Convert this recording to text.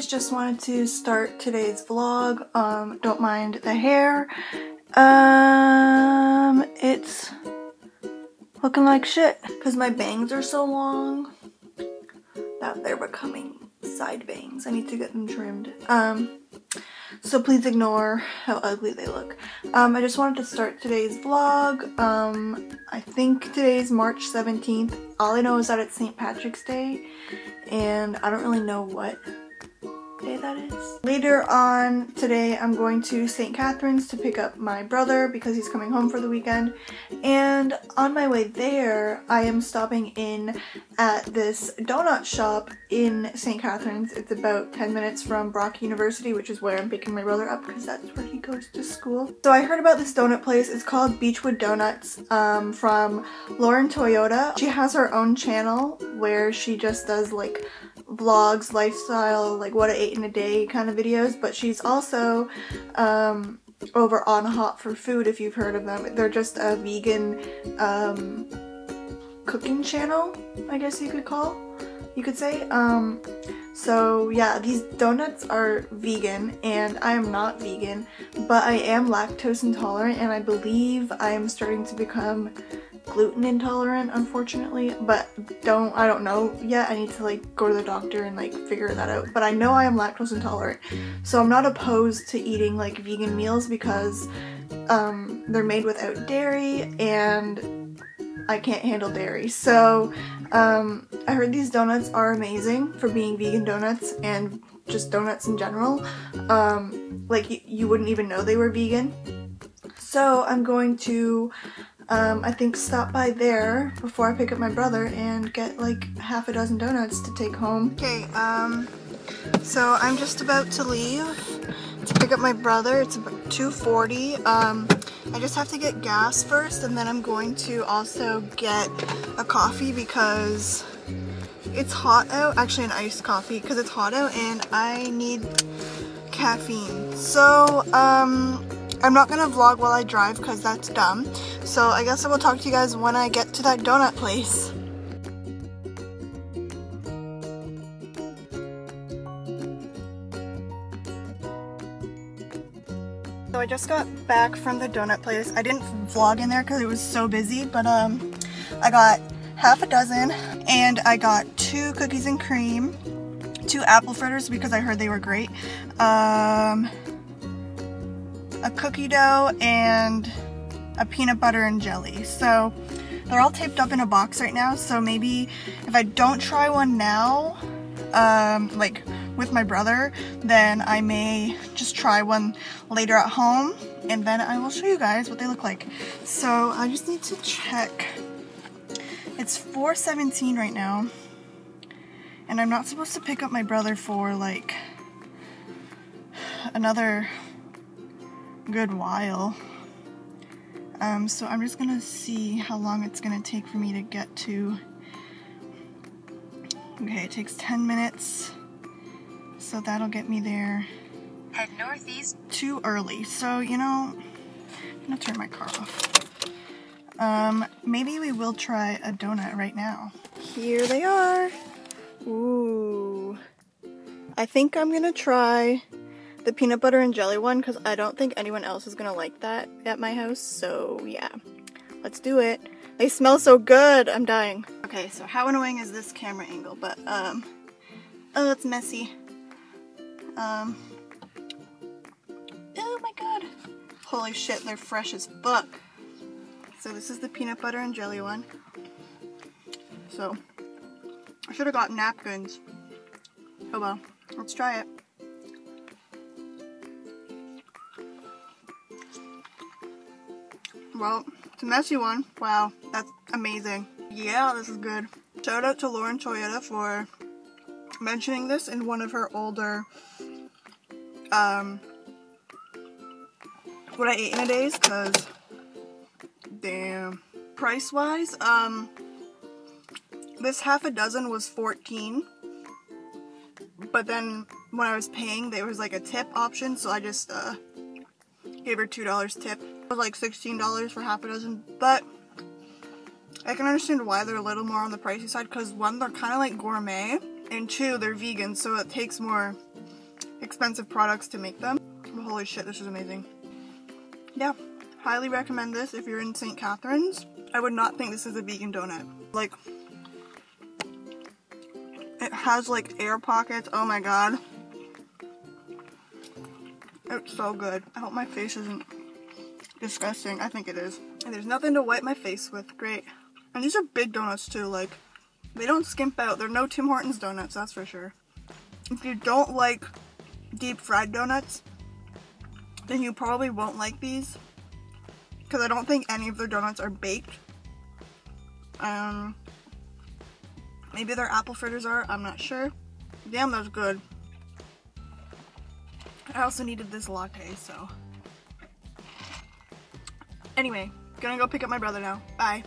guys, just wanted to start today's vlog. Don't mind the hair. It's looking like shit because my bangs are so long that they're becoming side bangs. I need to get them trimmed. So please ignore how ugly they look. I just wanted to start today's vlog. I think today's March 17th. All I know is that it's St. Patrick's Day, and I don't really know what day that is. Later on today, I'm going to St. Catharines to pick up my brother because he's coming home for the weekend. And on my way there, I am stopping in at this donut shop in St. Catharines. It's about 10 minutes from Brock University, which is where I'm picking my brother up because that's where he goes to school. So I heard about this donut place. It's called Beechwood Donuts from Lauren Toyota. She has her own channel where she just does like vlogs, lifestyle, like what I ate in a day kind of videos, but she's also over on Hot for Food, if you've heard of them. They're just a vegan cooking channel, I guess you could say. So yeah, these donuts are vegan, and I am not vegan, but I am lactose intolerant, and I believe I am starting to become gluten intolerant, unfortunately, but I don't know yet. I need to like go to the doctor and like figure that out, but I know I am lactose intolerant, so I'm not opposed to eating like vegan meals because they're made without dairy and I can't handle dairy. So I heard these donuts are amazing for being vegan donuts and just donuts in general. Like you wouldn't even know they were vegan. So I'm going to I think stop by there before I pick up my brother and get like half a dozen donuts to take home. Okay, so I'm just about to leave to pick up my brother. It's about 2:40. I just have to get gas first, and then I'm going to also get a coffee because it's hot out. Actually, an iced coffee because it's hot out and I need caffeine. So, I'm not gonna vlog while I drive because that's dumb. So I guess I will talk to you guys when I get to that donut place. So I just got back from the donut place. I didn't vlog in there because it was so busy, but I got half a dozen, and I got 2 cookies and cream, 2 apple fritters because I heard they were great, a cookie dough, and a peanut butter and jelly. So they're all taped up in a box right now, so maybe if I don't try one now, like with my brother, then I may just try one later at home, and then I will show you guys what they look like. So I just need to check. It's 4:17 right now, and I'm not supposed to pick up my brother for like another good while, so I'm just gonna see how long it's gonna take for me to get to. Okay, it takes 10 minutes, so that'll get me there. Head northeast. Too early, so you know, I'm gonna turn my car off. Maybe we will try a donut right now. Here they are. Ooh, I think I'm gonna try the peanut butter and jelly one because I don't think anyone else is gonna like that at my house, so yeah, let's do it. They smell so good, I'm dying. Okay, so how annoying is this camera angle? But oh, it's messy. Oh my god, holy shit, they're fresh as fuck. So this is the peanut butter and jelly one. So I should have got napkins. Oh well, let's try it. Well, it's a messy one. Wow, that's amazing. Yeah, this is good. Shout out to Lauren Toyota for mentioning this in one of her older what I ate in a days, because damn, price wise, this half a dozen was $14, but then when I was paying, there was like a tip option, so I just gave her $2 tip. It was like $16 for half a dozen, but I can understand why they're a little more on the pricey side because 1, they're kind of like gourmet, and 2, they're vegan, so it takes more expensive products to make them. But holy shit, this is amazing. Yeah, highly recommend this if you're in St. Catharines. I would not think this is a vegan donut. Like, it has like air pockets. Oh my god. It's so good. I hope my face isn't disgusting. I think it is. And there's nothing to wipe my face with. Great. And these are big donuts too. Like, they don't skimp out. They're no Tim Hortons donuts, that's for sure. If you don't like deep fried donuts, then you probably won't like these, because I don't think any of their donuts are baked. Maybe their apple fritters are, I'm not sure. Damn, that's good. I also needed this latte, so. Anyway, gonna go pick up my brother now. Bye.